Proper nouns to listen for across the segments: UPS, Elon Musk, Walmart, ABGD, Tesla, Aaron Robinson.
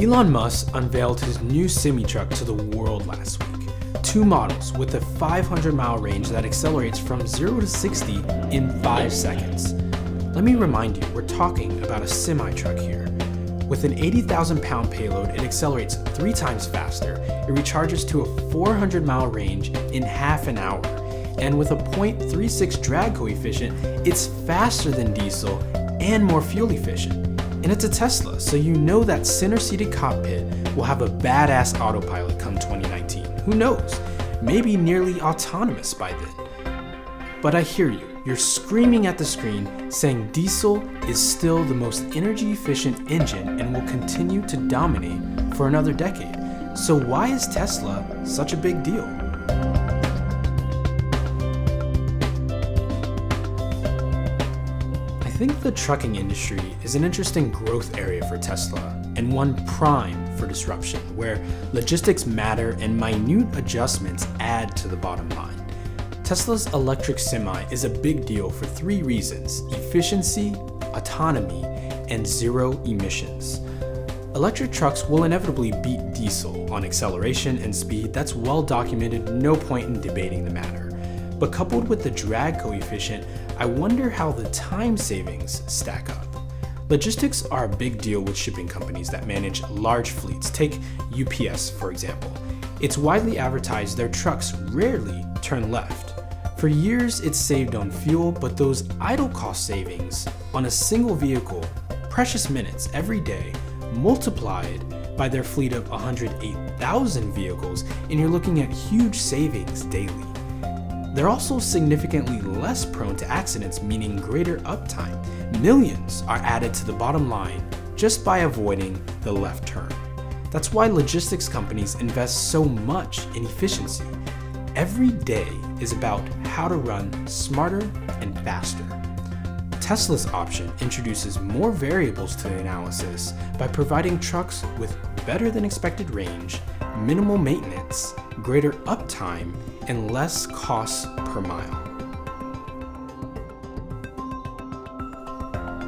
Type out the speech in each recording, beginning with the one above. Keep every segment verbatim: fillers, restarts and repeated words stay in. Elon Musk unveiled his new semi-truck to the world last week. Two models with a five hundred mile range that accelerates from zero to sixty in five seconds. Let me remind you, we're talking about a semi-truck here. With an eighty thousand pound payload, it accelerates three times faster, it recharges to a four hundred mile range in half an hour, and with a zero point three six drag coefficient, it's faster than diesel and more fuel efficient. And it's a Tesla, so you know that center-seated cockpit will have a badass autopilot come twenty nineteen. Who knows? Maybe nearly autonomous by then. But I hear you. You're screaming at the screen saying diesel is still the most energy-efficient engine and will continue to dominate for another decade. So why is Tesla such a big deal? I think the trucking industry is an interesting growth area for Tesla, and one prime for disruption, where logistics matter and minute adjustments add to the bottom line. Tesla's electric semi is a big deal for three reasons: efficiency, autonomy, and zero emissions. Electric trucks will inevitably beat diesel on acceleration and speed. That's well documented, no point in debating the matter. But coupled with the drag coefficient, I wonder how the time savings stack up. Logistics are a big deal with shipping companies that manage large fleets. Take U P S, for example. It's widely advertised their trucks rarely turn left. For years, it's saved on fuel, but those idle cost savings on a single vehicle, precious minutes every day, multiplied by their fleet of one hundred eight thousand vehicles, and you're looking at huge savings daily. They're also significantly less prone to accidents, meaning greater uptime. Millions are added to the bottom line just by avoiding the left turn. That's why logistics companies invest so much in efficiency. Every day is about how to run smarter and faster. Tesla's option introduces more variables to the analysis by providing trucks with better than expected range, minimal maintenance, greater uptime, and less costs per mile.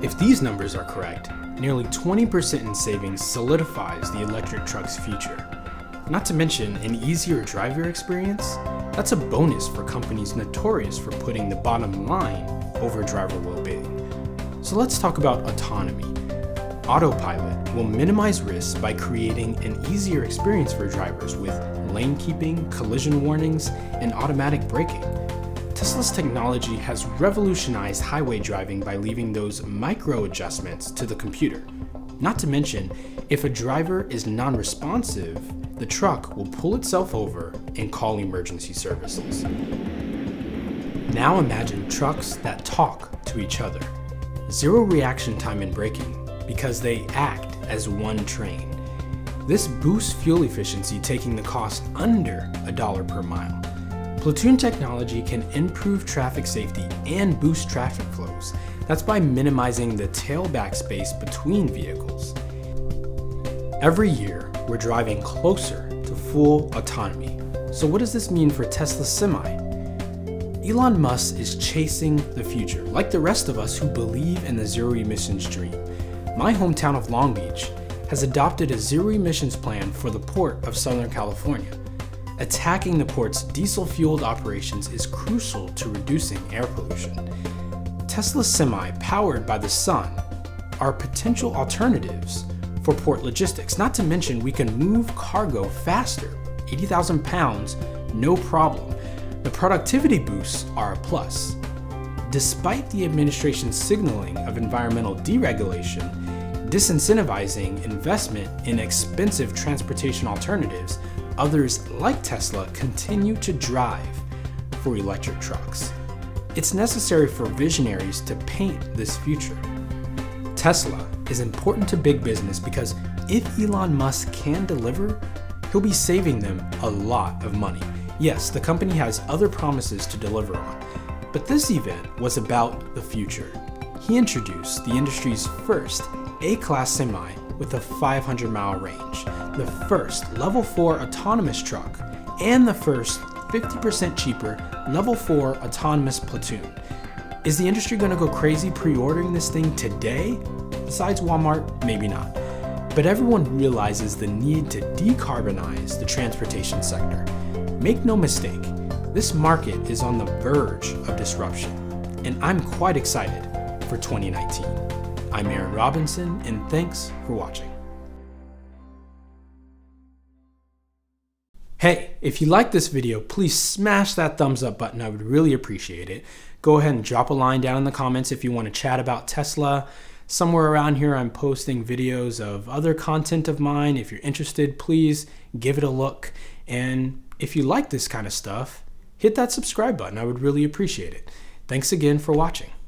If these numbers are correct, nearly twenty percent in savings solidifies the electric truck's future. Not to mention an easier driver experience. That's a bonus for companies notorious for putting the bottom line over driver well-being. So let's talk about autonomy. Autopilot will minimize risks by creating an easier experience for drivers with lane keeping, collision warnings, and automatic braking. Tesla's technology has revolutionized highway driving by leaving those micro adjustments to the computer. Not to mention, if a driver is non-responsive, the truck will pull itself over and call emergency services. Now imagine trucks that talk to each other. Zero reaction time in braking, because they act as one train. This boosts fuel efficiency, taking the cost under a dollar per mile. Platoon technology can improve traffic safety and boost traffic flows. That's by minimizing the tailback space between vehicles. Every year, we're driving closer to full autonomy. So what does this mean for Tesla Semi? Elon Musk is chasing the future, like the rest of us who believe in the zero emissions dream. My hometown of Long Beach has adopted a zero emissions plan for the port of Southern California. Attacking the port's diesel-fueled operations is crucial to reducing air pollution. Tesla Semi, powered by the sun, are potential alternatives for port logistics. Not to mention, we can move cargo faster, eighty thousand pounds, no problem. The productivity boosts are a plus. Despite the administration's signaling of environmental deregulation, disincentivizing investment in expensive transportation alternatives, others like Tesla continue to drive for electric trucks. It's necessary for visionaries to paint this future. Tesla is important to big business because if Elon Musk can deliver, he'll be saving them a lot of money. Yes, the company has other promises to deliver on, but this event was about the future. He introduced the industry's first A-Class semi with a five hundred mile range, the first level four autonomous truck, and the first fifty percent cheaper level four autonomous platoon. Is the industry going to go crazy pre-ordering this thing today? Besides Walmart, maybe not. But everyone realizes the need to decarbonize the transportation sector. Make no mistake, this market is on the verge of disruption, and I'm quite excited for twenty nineteen. I'm Aaron Robinson, and thanks for watching. Hey, if you like this video, please smash that thumbs up button. I would really appreciate it. Go ahead and drop a line down in the comments if you want to chat about Tesla. Somewhere around here, I'm posting videos of other content of mine. If you're interested, please give it a look. And if you like this kind of stuff, hit that subscribe button. I would really appreciate it. Thanks again for watching.